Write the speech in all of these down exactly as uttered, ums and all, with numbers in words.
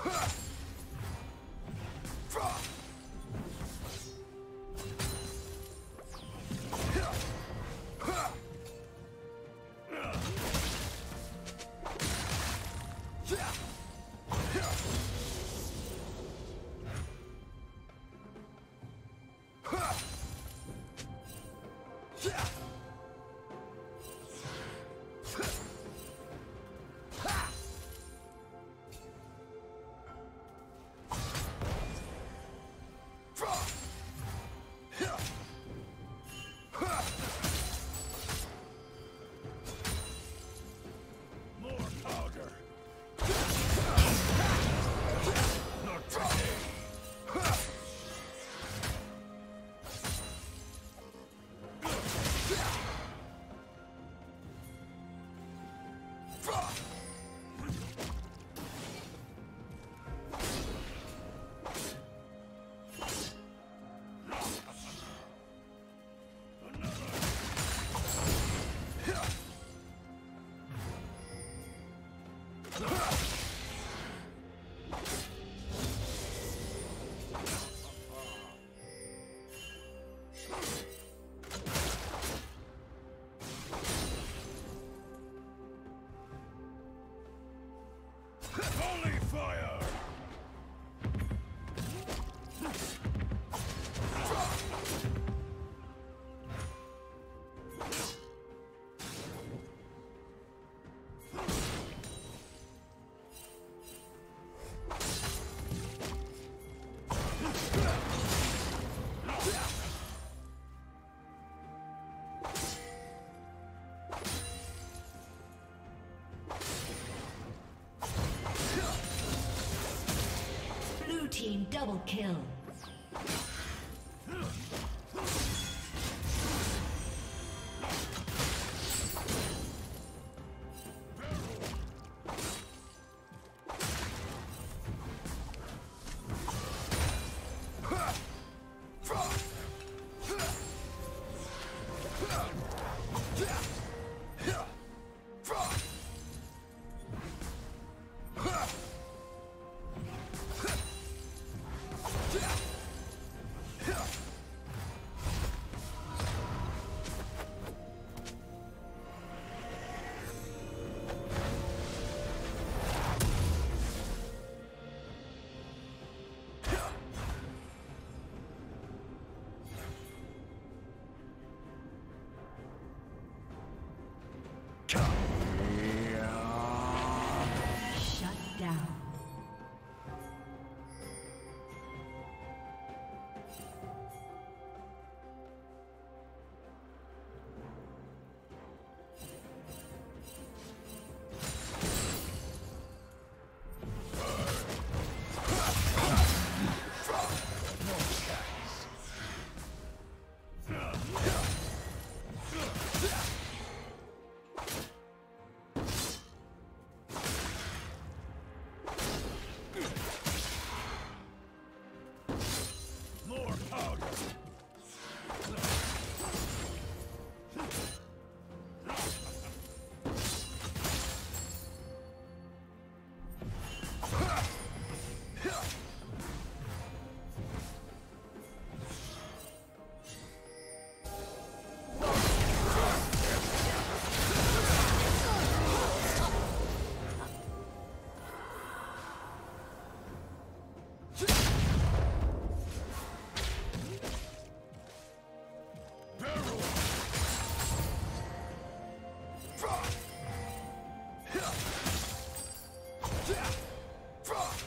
Huh! team double kill.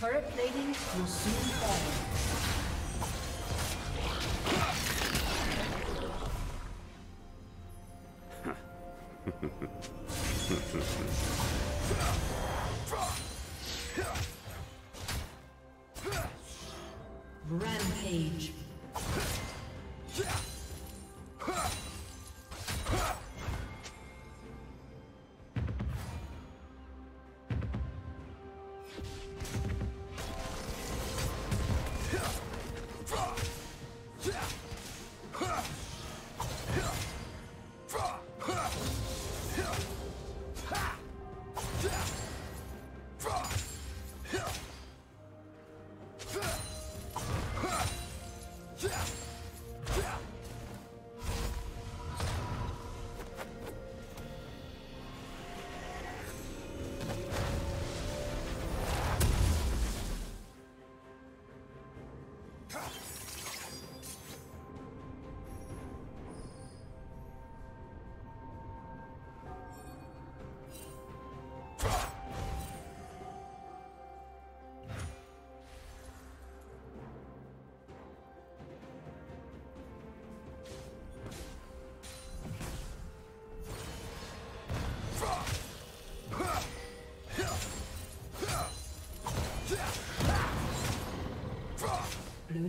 Turret plating will soon fall. Rampage. Blue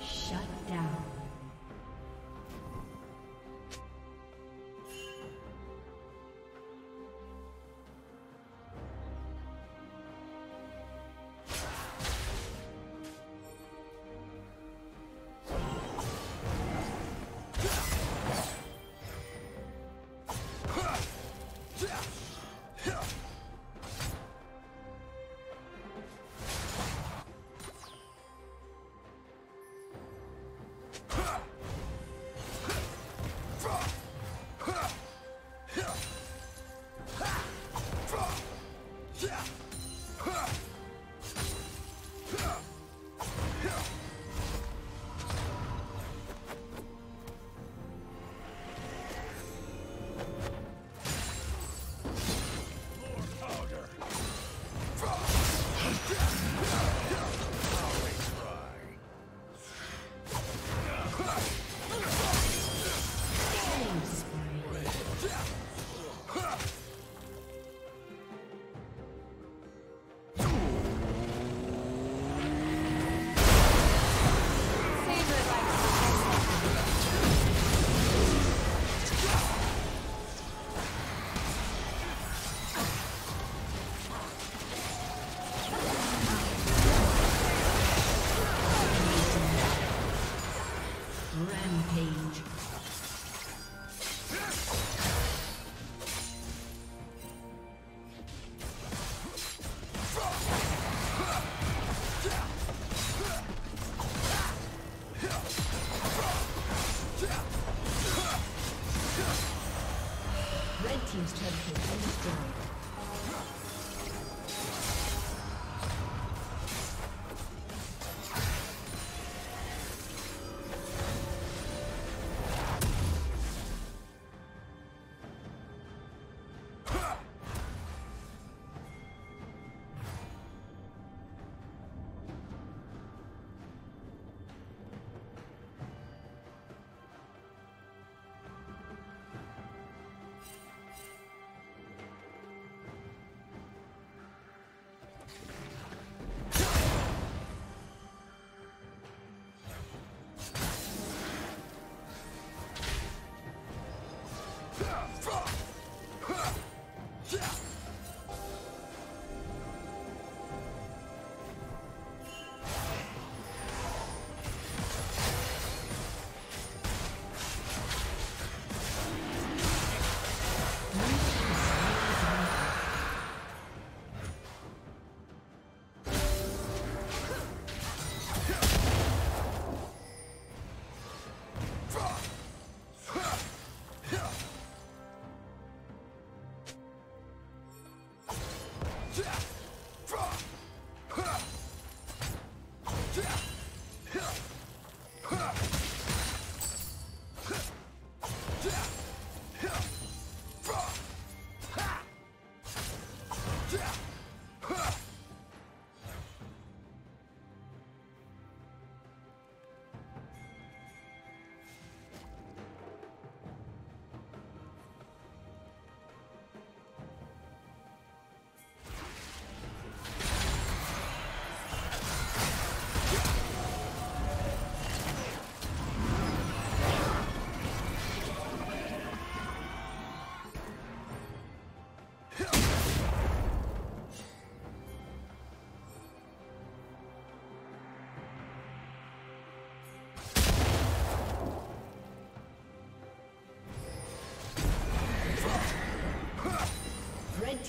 Shut down.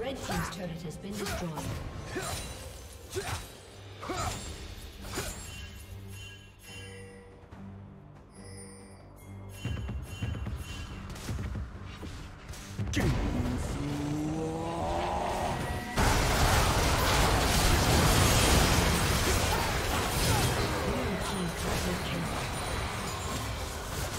Red team's turret has been destroyed.